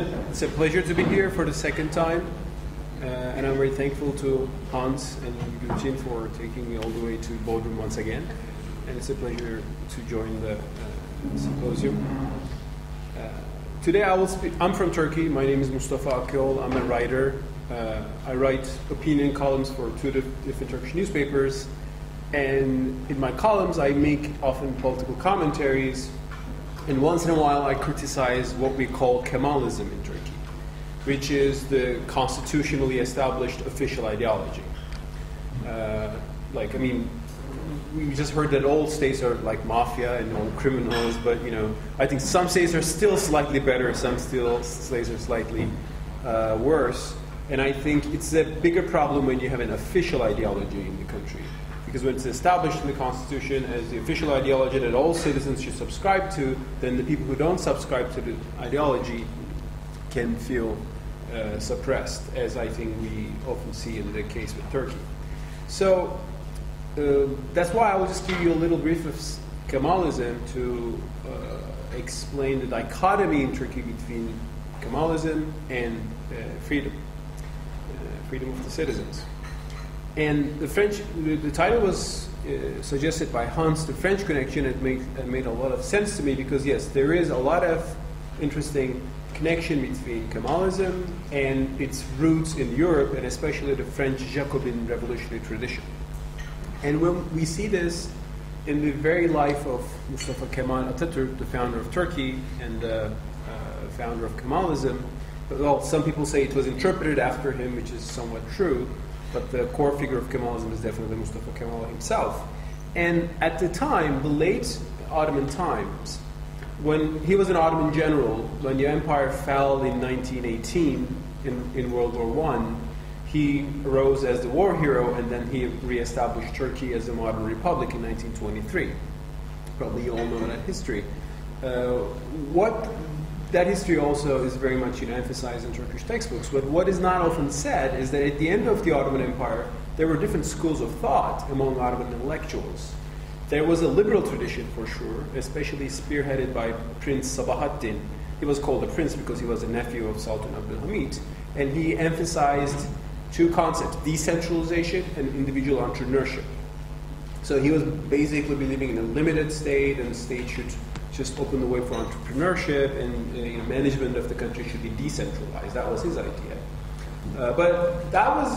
gentlemen. It's a pleasure to be here for the second time. And I'm very thankful to Hans and Eugene for taking me all the way to Bodrum once again. And it's a pleasure to join the symposium. Today I will speak. I'm from Turkey. My name is Mustafa Akyol. I'm a writer. I write opinion columns for two different Turkish newspapers. And in my columns, I make often political commentaries. And once in a while, I criticize what we call Kemalism in Turkey, which is the constitutionally established official ideology. Like, I mean, we just heard that all states are like mafia and all criminals, but you know, I think some states are still slightly better, some states are slightly worse. And I think it's a bigger problem when you have an official ideology in the country, because when it's established in the Constitution as the official ideology that all citizens should subscribe to, then the people who don't subscribe to the ideology can feel suppressed, as I think we often see in the case with Turkey. So that's why I will just give you a little brief of Kemalism to explain the dichotomy in Turkey between Kemalism and freedom of the citizens. And the French, the title was suggested by Hans, the French connection. It made a lot of sense to me because, yes, there is a lot of interesting connection between Kemalism and its roots in Europe, and especially the French Jacobin revolutionary tradition. And when we see this in the very life of Mustafa Kemal Ataturk, the founder of Turkey and the founder of Kemalism. Well, some people say it was interpreted after him, which is somewhat true, but the core figure of Kemalism is definitely Mustafa Kemal himself. And at the time, the late Ottoman times, when he was an Ottoman general, when the empire fell in 1918 in World War I, he arose as the war hero, and then he reestablished Turkey as a modern republic in 1923. Probably you all know that history. That history also is very much emphasized in Turkish textbooks, but what is not often said is that at the end of the Ottoman Empire, there were different schools of thought among Ottoman intellectuals. There was a liberal tradition, for sure, especially spearheaded by Prince Sabahaddin. He was called a prince because he was a nephew of Sultan Abdul Hamid, and he emphasized two concepts, decentralization and individual entrepreneurship. So he was basically believing in a limited state, and the state should just open the way for entrepreneurship, and management of the country should be decentralized. That was his idea. But that was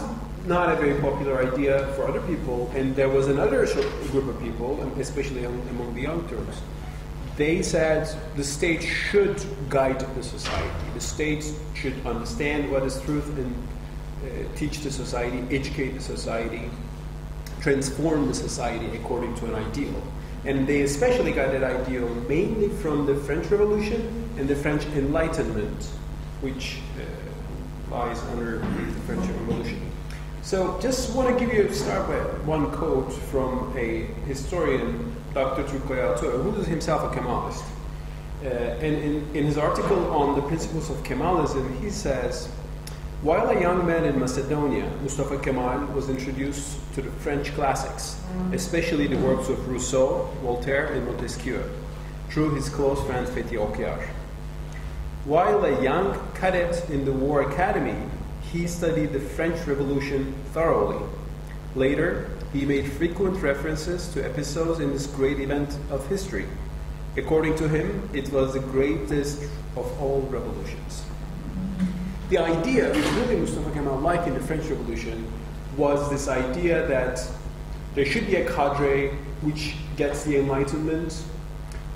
not a very popular idea for other people, and there was another group of people, especially among the young Turks. They said the state should guide the society. The state should understand what is truth and teach the society, educate the society, transform the society according to an ideal. And they especially got that ideal mainly from the French Revolution and the French Enlightenment, which lies under the French Revolution. So just want to give you, start with one quote from a historian, Dr. Çankaya, who is himself a Kemalist. And in his article on the principles of Kemalism, he says, while a young man in Macedonia, Mustafa Kemal was introduced to the French classics, especially the works of Rousseau, Voltaire, and Montesquieu, through his close friend Fethi Okyar. While a young cadet in the War Academy, he studied the French Revolution thoroughly. Later, he made frequent references to episodes in this great event of history. According to him, it was the greatest of all revolutions. The idea, which really Mustafa Kemal liked in the French Revolution, was this idea that there should be a cadre which gets the Enlightenment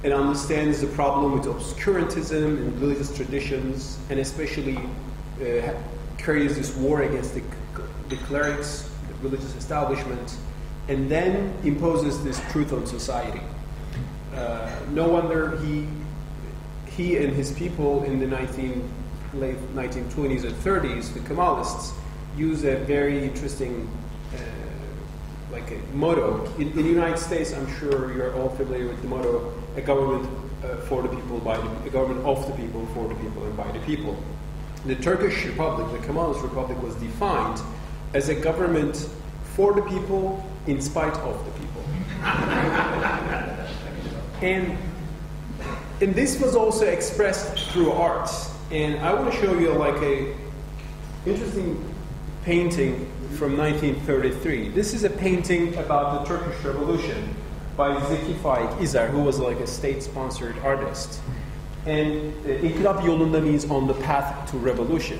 and understands the problem with obscurantism and religious traditions, and especially carries this war against the clerics, the religious establishment, and then imposes this truth on society. No wonder he and his people in the late 1920s and 30s, the Kemalists, use a very interesting like a motto. In the United States, I'm sure you're all familiar with the motto, a government for the people, by the people, a government of the people, for the people, and by the people. The Turkish Republic, the Kemalist Republic, was defined as a government for the people, in spite of the people. And this was also expressed through arts. And I want to show you like a interesting painting from 1933. This is a painting about the Turkish Revolution by Zeki Faik Izar, who was like a state-sponsored artist. And İnkılap yolunda means on the path to revolution.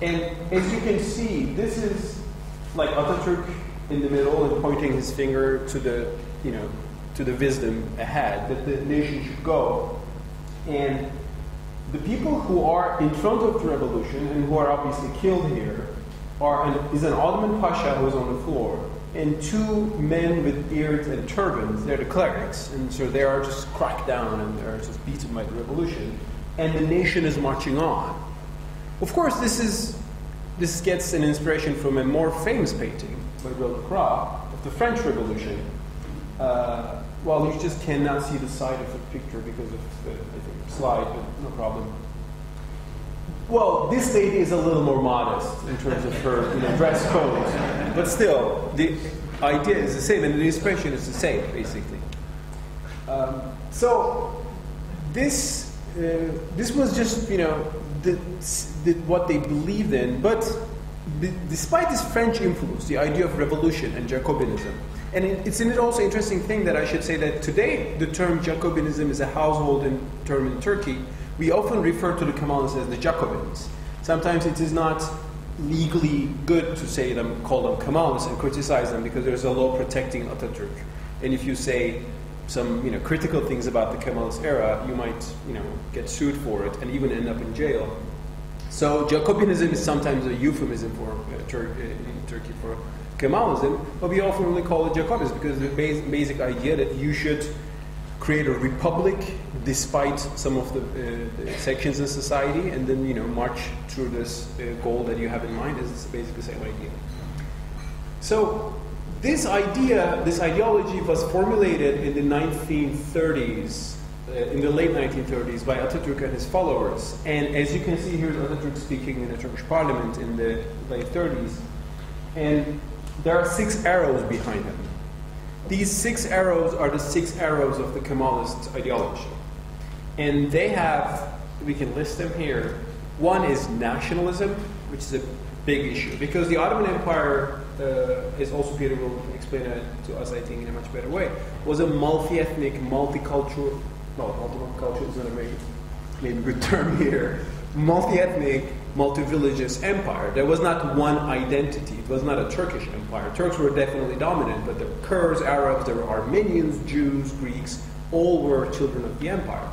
And as you can see, this is like Ataturk in the middle and pointing his finger to the, you know, to the wisdom ahead that the nation should go. And the people who are in front of the revolution and who are obviously killed here are is an Ottoman pasha who is on the floor, and two men with beards and turbans. They're the clerics, and so they are just cracked down and they're just beaten by the revolution, and the nation is marching on. Of course, this gets an inspiration from a more famous painting by Delacroix of the French Revolution. Well, you just cannot see the side of the picture because of the slide, but no problem. Well, this lady is a little more modest in terms of her dress code, but still, the idea is the same and the expression is the same, basically. So this was just what they believed in, but despite this French influence, the idea of revolution and Jacobinism, and isn't it also an interesting thing that I should say that today the term Jacobinism is a household term in Turkey. We often refer to the Kemalists as the Jacobins. Sometimes it is not legally good to say them, call them Kemalists and criticize them because there's a law protecting Ataturk. And if you say some critical things about the Kemalist era, you might get sued for it and even end up in jail. So Jacobinism is sometimes a euphemism for in Turkey for Kemalism, but we often only call it Jacobins because the basic idea that you should create a republic despite some of the sections in society, and then march through this goal that you have in mind is basically the same idea. So this ideology was formulated in the 1930s, in the late 1930s by Ataturk and his followers. And as you can see, here's Ataturk speaking in the Turkish parliament in the late 30s. And there are 6 arrows behind him. These 6 arrows are the 6 arrows of the Kemalist ideology. And they have, we can list them here, one is nationalism, which is a big issue, because the Ottoman Empire, as also Peter will explain it to us, I think, in a much better way, was a multi-ethnic, multicultural, well, multicultural is not maybe a good term here, multi-ethnic, multi-religious empire. There was not one identity. It was not a Turkish empire. Turks were definitely dominant, but there were Kurds, Arabs, there were Armenians, Jews, Greeks, all were children of the empire.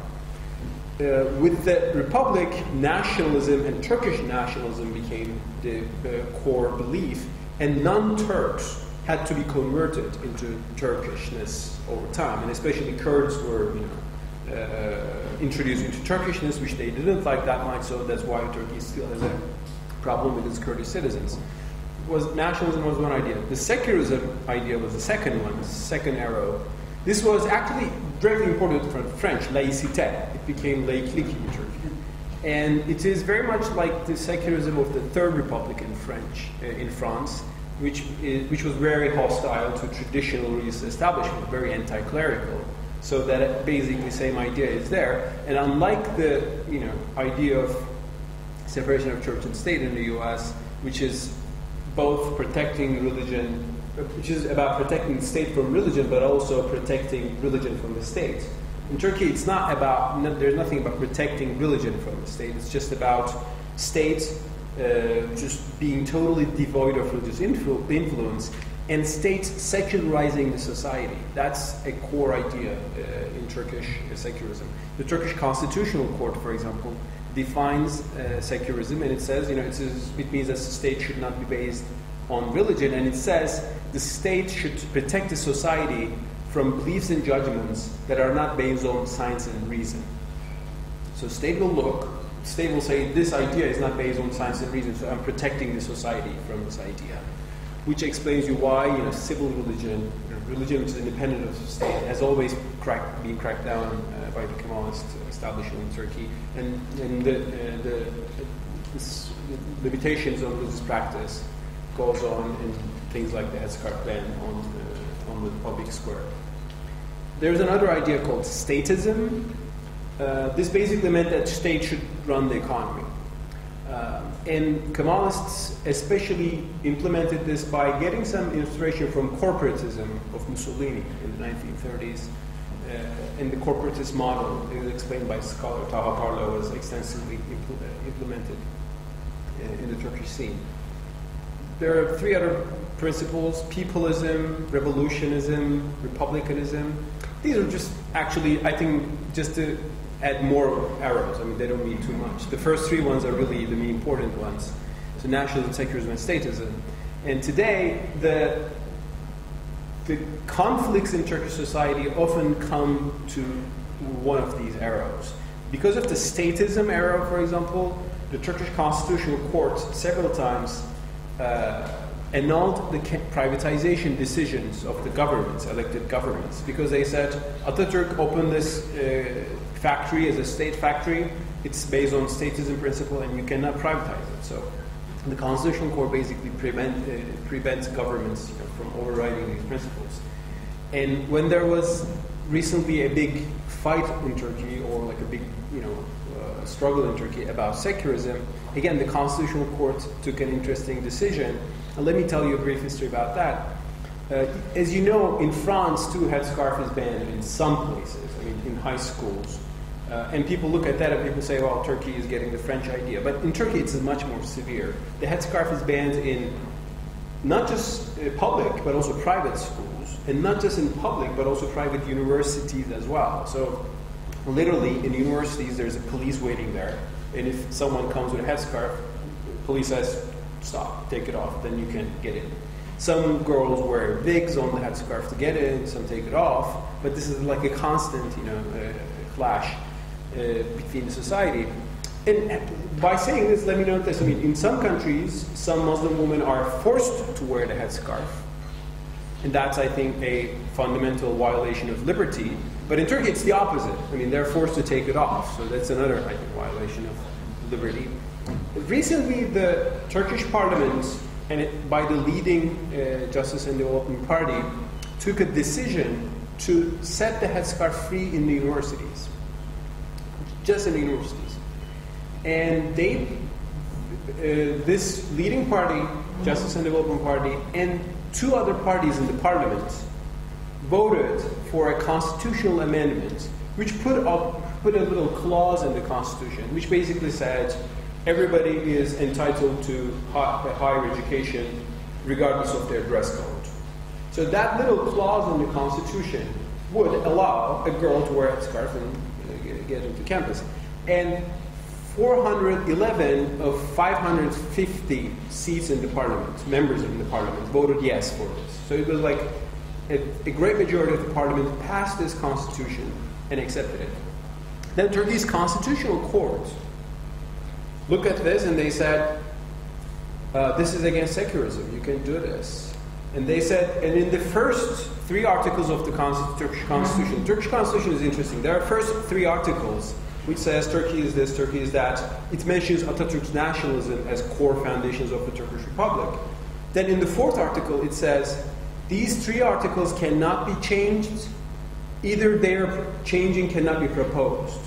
With the republic, nationalism and Turkish nationalism became the core belief, and non-Turks had to be converted into Turkishness over time, and especially Kurds were, introduced into Turkishness, which they didn't like that much, so that's why Turkey still has a problem with its Kurdish citizens. Nationalism was one idea. The secularism idea was the second one, the second arrow. This was actually very important from French, laïcité. It became laïcité in Turkey. And it is very much like the secularism of the Third Republic in France, which was very hostile to traditional religious establishment, very anti-clerical. So that basically same idea is there. And unlike the idea of separation of church and state in the US, which is both protecting religion, which is about protecting the state from religion, but also protecting religion from the state. In Turkey, it's not about, there's nothing about protecting religion from the state. It's just about state just being totally devoid of religious influence, and states secularizing the society. That's a core idea in Turkish secularism. The Turkish Constitutional Court, for example, defines secularism, and it says, it means that the state should not be based on religion, and it says the state should protect the society from beliefs and judgments that are not based on science and reason. So state will look, state will say, this idea is not based on science and reason, so I'm protecting the society from this idea, which explains you why civil religion, religion which is independent of the state, has always been cracked down by the Kemalist establishment in Turkey, and the limitations on religious practice goes on in things like the headscarf ban on the public square. There's another idea called statism, This basically meant that state should run the economy. And Kemalists especially implemented this by getting some inspiration from corporatism of Mussolini in the 1930s. And the corporatist model, as explained by scholar Taha Parla, was extensively implemented in the Turkish scene. There are three other principles: peopleism, revolutionism, republicanism. These are just actually, I think, just to add more arrows. I mean, they don't mean too much. The first three ones are really the important ones. So nationalism, secularism, and statism. And today, the conflicts in Turkish society often come to one of these arrows. Because of the statism arrow, for example, the Turkish Constitutional Court several times annulled the privatization decisions of the governments, elected governments, because they said Ataturk opened this factory as a state factory. It's based on statism principle, and you cannot privatize it. So the Constitutional Court basically prevents governments from overriding these principles. And when there was recently a big fight in Turkey, or like a big struggle in Turkey about secularism, again, the Constitutional Court took an interesting decision. And let me tell you a brief history about that. As you know, in France, too, headscarf is banned in some places, I mean, in high schools. And people look at that and people say, well, Turkey is getting the French idea. But in Turkey, it's much more severe. The headscarf is banned in not just public, but also private schools. And not just in public, but also private universities as well. So literally, in universities, there's a police waiting there. And if someone comes with a headscarf, police says, stop, take it off, then you can get in. Some girls wear wigs on the headscarf to get in, some take it off. But this is like a constant clash between the society. And by saying this, let me note this. I mean, in some countries, some Muslim women are forced to wear the headscarf. And that's, I think, a fundamental violation of liberty. But in Turkey, it's the opposite. I mean, they're forced to take it off. So that's another, I think, violation of liberty. Recently, the Turkish parliament, and by the leading Justice and Development Party, took a decision to set the headscarf free in the universities. Just in universities. And they, this leading party, Justice and Development Party, and two other parties in the parliament voted for a constitutional amendment which put a little clause in the constitution which basically said everybody is entitled to higher education regardless of their dress code. So that little clause in the constitution would allow a girl to wear a scarf and get into campus. And 411 of 550 seats in the parliament, members in the parliament, voted yes for this. So it was like a great majority of the parliament passed this constitution and accepted it. Then Turkey's constitutional court looked at this and they said, this is against secularism, you can't do this. And they said, and in the first three articles of the Turkish constitution, Turkish constitution is interesting. There are first three articles which says Turkey is this, Turkey is that. It mentions Atatürk's nationalism as core foundations of the Turkish Republic. Then in the fourth article, it says, these three articles cannot be changed. Either their changing cannot be proposed.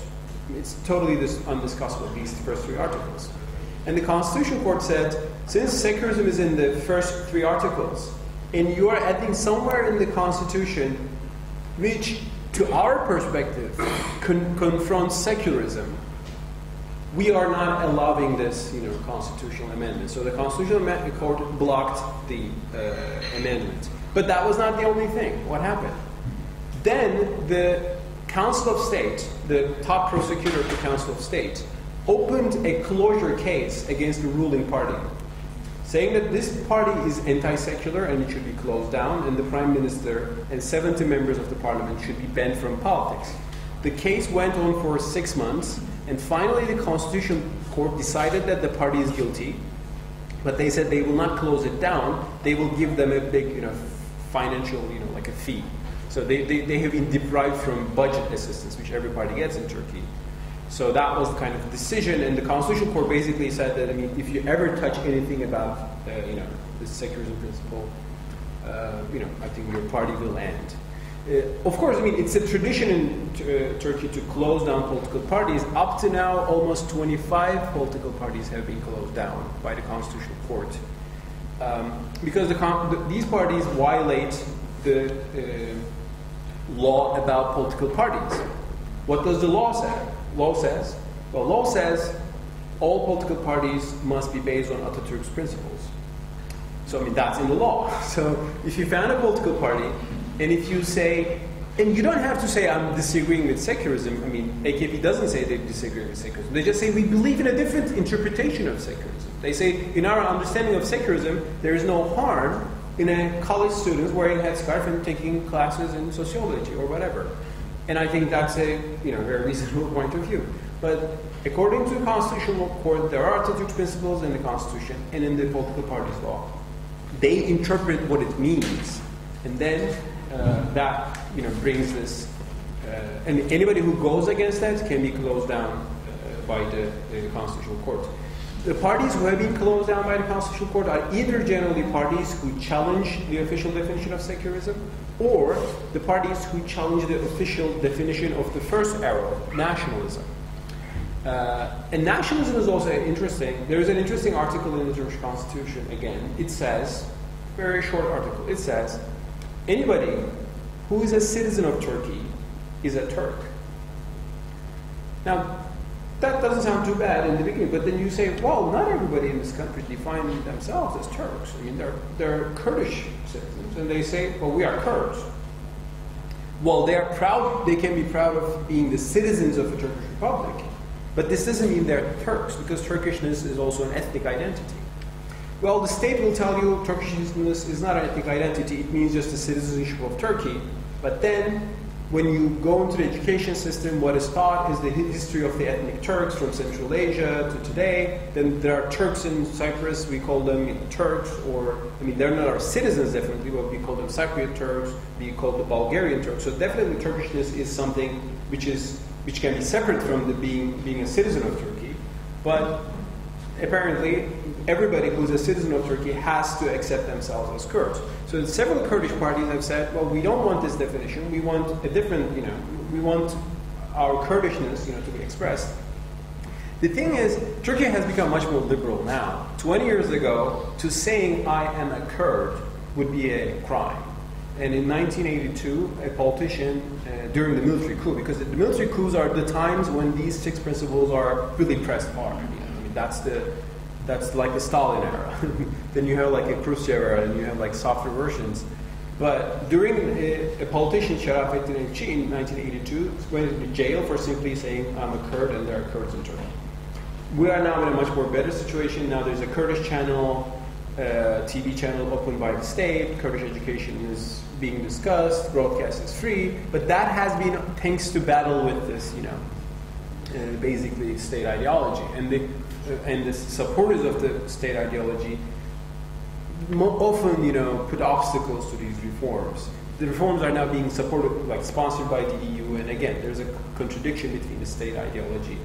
It's totally undiscussable, these first three articles. And the Constitutional Court said, since secularism is in the first three articles, and you are adding somewhere in the Constitution which, to our perspective, confronts secularism, we are not allowing this constitutional amendment. So the Constitutional Court blocked the amendment. But that was not the only thing. What happened? Then the Council of State, the top prosecutor of the Council of State, opened a closure case against the ruling party, saying that this party is anti-secular and it should be closed down, and the prime minister and 70 members of the parliament should be banned from politics. The case went on for 6 months, and finally the Constitutional Court decided that the party is guilty, but they said they will not close it down. They will give them a big financial, like a fee. So they have been deprived from budget assistance, which every party gets in Turkey. So that was the kind of decision, and the Constitutional Court basically said that, I mean, if you ever touch anything about, the secularism principle, I think your party will end. Of course, I mean, it's a tradition in Turkey to close down political parties. Up to now, almost 25 political parties have been closed down by the Constitutional Court. Because these parties violate the law about political parties. What does the law say? Law says, well, law says all political parties must be based on Atatürk's principles. So, I mean, that's in the law. So, if you found a political party, and if you say, and you don't have to say, I'm disagreeing with secularism. I mean, AKP doesn't say they disagree with secularism. They just say, we believe in a different interpretation of secularism. They say, in our understanding of secularism, there is no harm in a college student wearing a headscarf and taking classes in sociology or whatever. And I think that's a very reasonable point of view. But according to the Constitutional Court, there are Atatürk principles in the Constitution and in the political parties law. They interpret what it means. And then that brings this, and anybody who goes against that can be closed down by the Constitutional Court. The parties who have been closed down by the Constitutional Court are either generally parties who challenge the official definition of secularism, or the parties who challenge the official definition of the first arrow, nationalism. And nationalism is also interesting. There is an interesting article in the Turkish Constitution, again. It says, very short article, it says, anybody who is a citizen of Turkey is a Turk. Now, that doesn't sound too bad in the beginning, but then you say, well, not everybody in this country defines themselves as Turks. I mean, they're Kurdish citizens, and they say, well, we are Kurds. Well, they are proud, they can be proud of being the citizens of the Turkish Republic, but this doesn't mean they're Turks, because Turkishness is also an ethnic identity. Well, the state will tell you Turkishness is not an ethnic identity, it means just the citizenship of Turkey. But then, when you go into the education system, what is taught is the history of the ethnic Turks from Central Asia to today. Then there are Turks in Cyprus, we call them Turks, or, I mean, they're not our citizens definitely, but we call them Cypriot Turks, we call them Bulgarian Turks. So definitely Turkishness is something which can be separate from the being a citizen of Turkey. But apparently, everybody who's a citizen of Turkey has to accept themselves as Kurds. So several Kurdish parties have said, well, we don't want this definition. We want a different, we want our Kurdishness, to be expressed. The thing is, Turkey has become much more liberal now. 20 years ago, to saying I am a Kurd would be a crime. And in 1982, a politician, during the military coup, because the military coups are the times when these six principles are really pressed hard. I mean, that's like the Stalin era. Then you have like a Khrushchev era, and you have like softer versions. But during a politician, Sharaf Eternici, in 1982, went to jail for simply saying, I'm a Kurd, and there are Kurds in Turkey. We are now in a much more better situation. Now there's a Kurdish channel, TV channel opened by the state. Kurdish education is being discussed. Broadcast is free. But that has been thanks to battle with this, basically state ideology. And the supporters of the state ideology often, put obstacles to these reforms. The reforms are now being supported, like sponsored by the EU, and again, there's a contradiction between the state ideology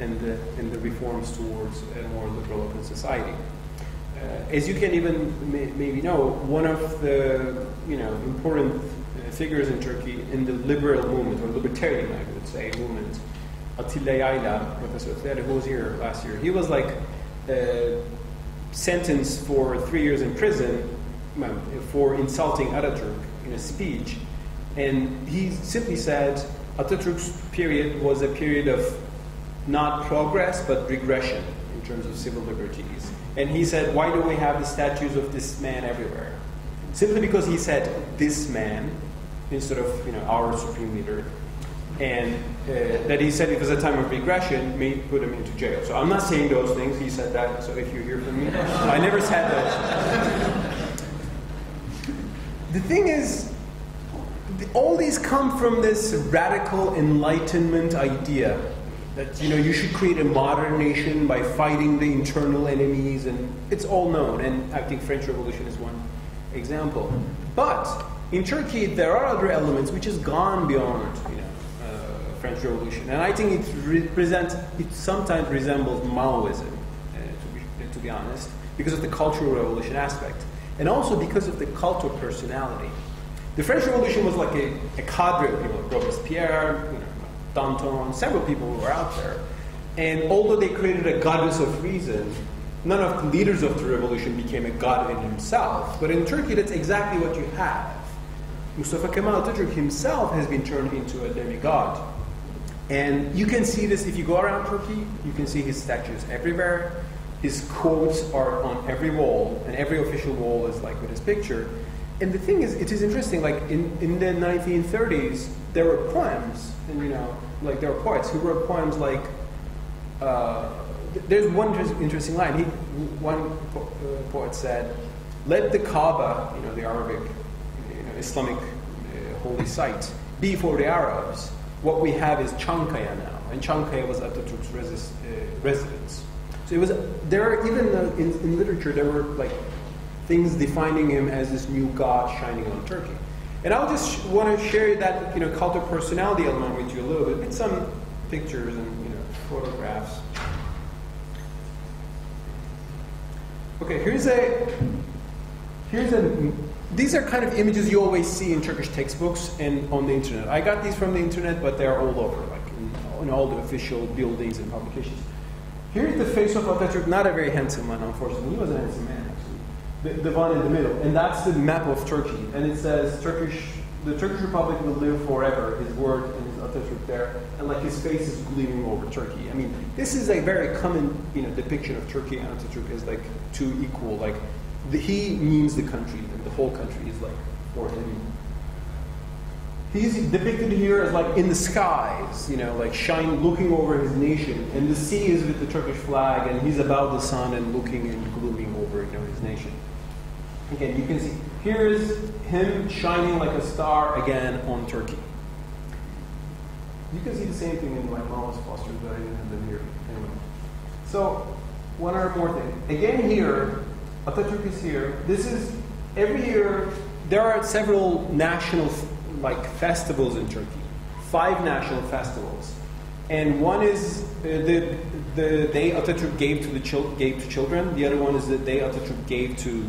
and the reforms towards a more liberal open society. As you can even maybe know, one of the important figures in Turkey in the liberal movement, or libertarian, I would say, movement, Atilla Yayla, Professor Atilla, who was here last year, he was like sentenced for 3 years in prison for insulting Atatürk in a speech. And he simply said, Atatürk's period was a period of not progress, but regression in terms of civil liberties. And he said, why do we have the statues of this man everywhere? Simply because he said, this man, instead of our supreme leader. And that he said it was a time of regression, may put him into jail. So I'm not saying those things, he said that, so if you hear from me, I never said that. The thing is, all these come from this radical enlightenment idea that you should create a modern nation by fighting the internal enemies, and it's all known, and I think French Revolution is one example. But in Turkey, there are other elements which has gone beyond, French Revolution, and I think it sometimes resembles Maoism, to be honest, because of the cultural revolution aspect, and also because of the cult of personality. The French Revolution was like a cadre of people, Robespierre, Danton, several people who were out there. And although they created a goddess of reason, none of the leaders of the revolution became a god in himself. But in Turkey, that's exactly what you have. Mustafa Kemal Ataturk himself has been turned into a demigod. And you can see this if you go around Turkey. You can see his statues everywhere. His quotes are on every wall, and every official wall is like with his picture. And the thing is, it is interesting, like in the 1930s, there were poems, and like there were poets who wrote poems like, there's one interesting line. One poet said, "Let the Kaaba, the Arabic, Islamic holy site, be for the Arabs. What we have is Çankaya now." And Çankaya was Ataturk's residence. So it was, even in literature, there were like things defining him as this new god shining on Turkey. And I'll just want to share that cult of personality element with you a little bit, with some pictures and photographs. Okay, these are kind of images you always see in Turkish textbooks and on the internet. I got these from the internet, but they're all over, like in all the official buildings and publications. Here's the face of Ataturk, not a very handsome man, unfortunately. He was a handsome man, actually. The one in the middle, and that's the map of Turkey. And it says, the Turkish Republic will live forever, his word and his Ataturk there. And like his face is gleaming over Turkey. I mean, this is a very common depiction of Turkey and Ataturk as like two equal, like he means the country, and the whole country is like for him. He's depicted here as like in the skies, like looking over his nation, and the sea is with the Turkish flag, and he's about the sun and looking and glooming over his nation. Again, you can see here is him shining like a star again on Turkey. You can see the same thing in my mom's posters, but I didn't have them here anyway. So one other more thing. Again here, Ataturk is here. This is every year. There are several national festivals in Turkey. 5 national festivals, and one is the day Ataturk gave to children. The other one is the day Ataturk gave to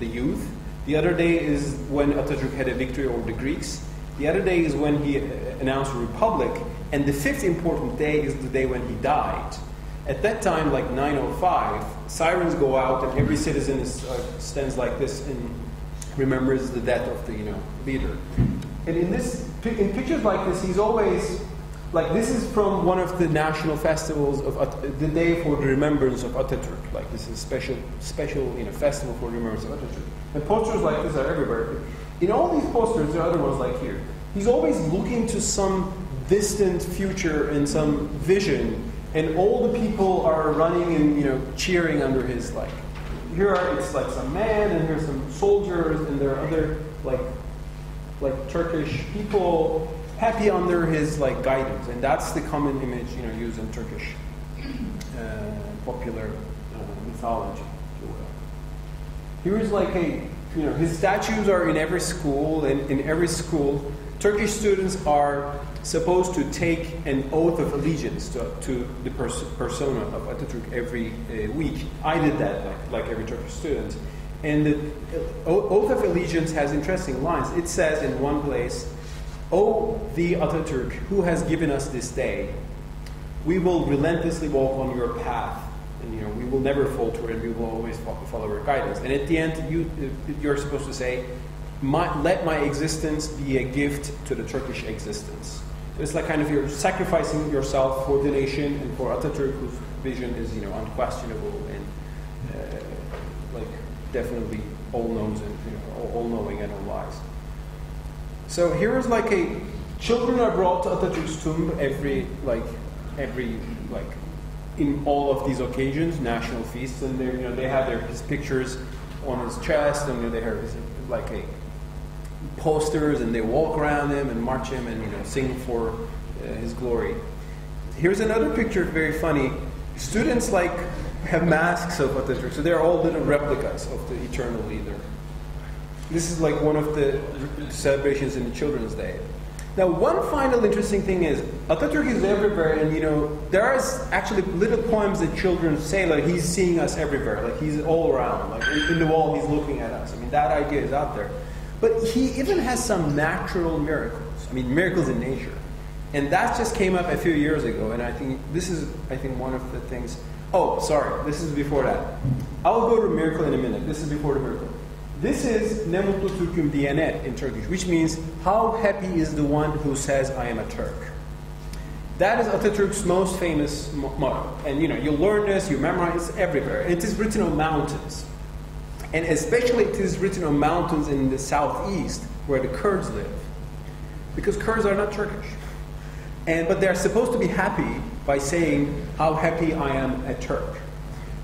the youth. The other day is when Ataturk had a victory over the Greeks. The other day is when he announced a republic, and the 5th important day is the day when he died. At that time, like 9:05, sirens go out, and every citizen stands like this and remembers the death of the leader. And in pictures like this, he's always like, this is from one of the national festivals of the day for the remembrance of Ataturk. Like this is a special festival for the remembrance of Ataturk. And posters like this are everywhere. In all these posters, there are other ones like here. He's always looking to some distant future and some vision, and all the people are running and cheering under his Here it's like some man, and here's some soldiers, and there are other like Turkish people happy under his guidance, and that's the common image used in Turkish popular mythology, if you will. Here is his statues are in every school, and in every school, Turkish students are supposed to take an oath of allegiance to the persona of Ataturk every week. I did that, like every Turkish student. And the oath of allegiance has interesting lines. It says in one place, "O thee Ataturk, who has given us this day, we will relentlessly walk on your path. And we will never falter, and we will always follow your guidance." And at the end, you're supposed to say, "Let my existence be a gift to the Turkish existence." So it's like kind of you're sacrificing yourself for the nation and for Ataturk, whose vision is unquestionable and definitely all-knowing and all-wise. So here is children are brought to Ataturk's tomb every in all of these occasions, national feasts, and they have his pictures on his chest, and they have his, posters, and they walk around him and march him and sing for his glory. Here's another picture, very funny. Students have masks of Ataturk, so they're all little replicas of the eternal leader. This is one of the celebrations in the Children's Day. Now, one final interesting thing is Ataturk is everywhere, and there are actually little poems that children say he's seeing us everywhere, he's all around, in the wall he's looking at us. I mean, that idea is out there. But he even has some natural miracles. I mean, miracles in nature. And that just came up a few years ago, and I think this is, I think, one of the things. Oh, sorry, this is before that. I'll go to miracle in a minute. This is before the miracle. This is ne mutlu Türk'üm diyene in Turkish, which means how happy is the one who says I am a Turk. That is Atatürk's most famous motto. And you know, you learn this, you memorize it everywhere. It is written on mountains. And especially it is written on mountains in the southeast where the Kurds live. Because Kurds are not Turkish. But they're supposed to be happy by saying, how happy I am a Turk.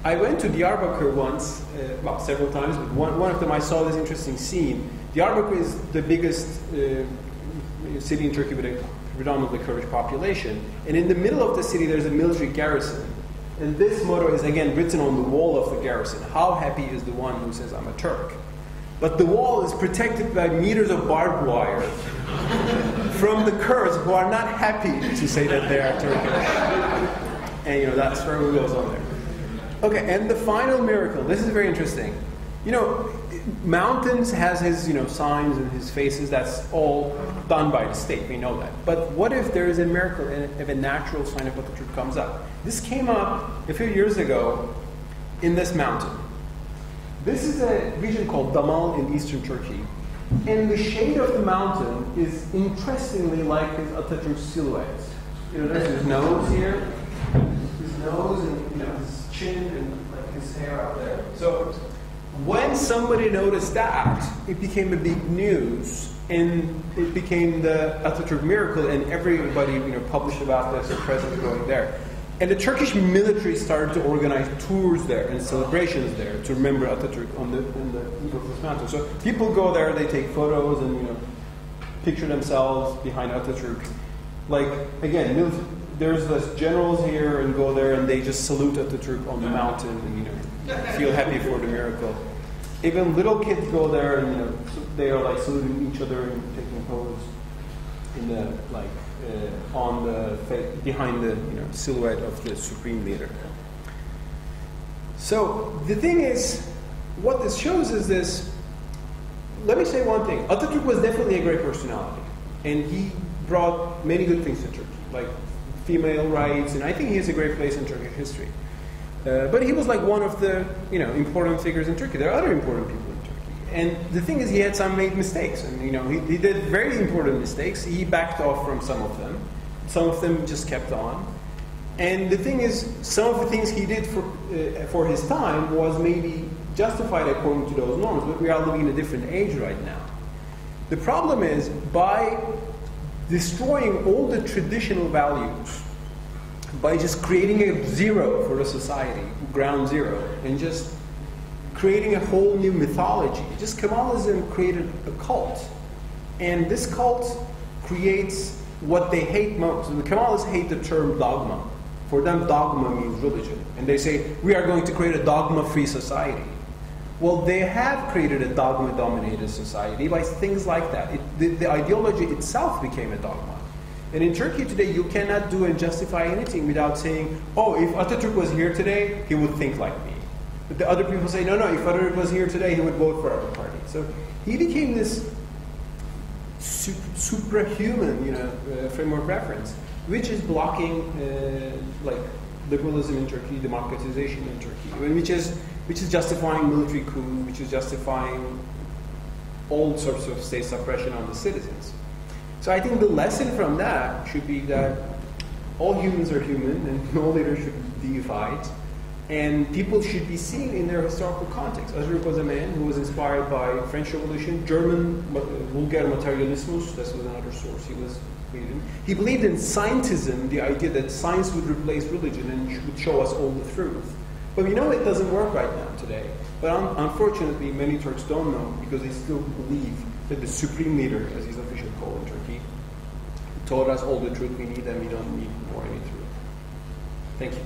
I went to Diyarbakir once, well, several times, but one of them I saw this interesting scene. Diyarbakir is the biggest city in Turkey with a predominantly Kurdish population. And in the middle of the city, there's a military garrison. And this motto is, again, written on the wall of the garrison. How happy is the one who says, I'm a Turk? But the wall is protected by meters of barbed wire from the Kurds who are not happy to say that they are Turkish. And, you know, that's where it goes on there. Okay, and the final miracle. This is very interesting. You know, mountains has his, you know, signs and his faces. That's all done by the state. We know that. But what if there is a miracle and if a natural sign of Atatürk comes up? This came up a few years ago in this mountain. This is a region called Damal in eastern Turkey. And the shade of the mountain is interestingly like his Atatürk silhouette. You know, there's his nose here, his nose, and you know, his chin, and like his hair out there. So when somebody noticed that, it became a big news, and it became the Atatürk miracle, and everybody, you know, published about this, the president going there. And the Turkish military started to organize tours there and celebrations there to remember Atatürk on the peak of this mountain. So people go there, they take photos and, you know, picture themselves behind Atatürk. Like, again, there's these generals here and go there and they just salute Atatürk on the mountain and, you know, feel happy for the miracle. Even little kids go there and, you know, they are like saluting each other and taking photos in the, like, on the behind the, you know, silhouette of the supreme leader. So the thing is, what this shows is this. Let me say one thing. Atatürk was definitely a great personality, and he brought many good things to Turkey, like female rights, and I think he is a great place in Turkish history. But he was like one of the, you know, important figures in Turkey. There are other important people. And the thing is, he had some made mistakes, and you know, he did very important mistakes. He backed off from some of them. Some of them just kept on. And the thing is, some of the things he did for his time was maybe justified according to those norms, but we are living in a different age right now. The problem is, by destroying all the traditional values, by just creating a zero for a society, ground zero, and just creating a whole new mythology. Just Kemalism created a cult. And this cult creates what they hate most. And the Kemalists hate the term dogma. For them, dogma means religion. And they say, we are going to create a dogma-free society. Well, they have created a dogma-dominated society by things like that. The ideology itself became a dogma. And in Turkey today, you cannot do and justify anything without saying, oh, if Atatürk was here today, he would think like me. But the other people say, no, no, if Atatürk was here today, he would vote for our party. So he became this suprahuman, you know, framework reference, which is blocking like liberalism in Turkey, democratization in Turkey, which is justifying military coup, which is justifying all sorts of state suppression on the citizens. So I think the lesson from that should be that all humans are human and no leader should be deified. And people should be seen in their historical context. Atatürk was a man who was inspired by French Revolution, German vulgar materialismus, this was another source he was reading. He believed in scientism, the idea that science would replace religion and would show us all the truth. But we know it doesn't work right now today. But unfortunately, many Turks don't know because they still believe that the supreme leader, as he's officially called in Turkey, told us all the truth we need and we don't need more any truth. Thank you.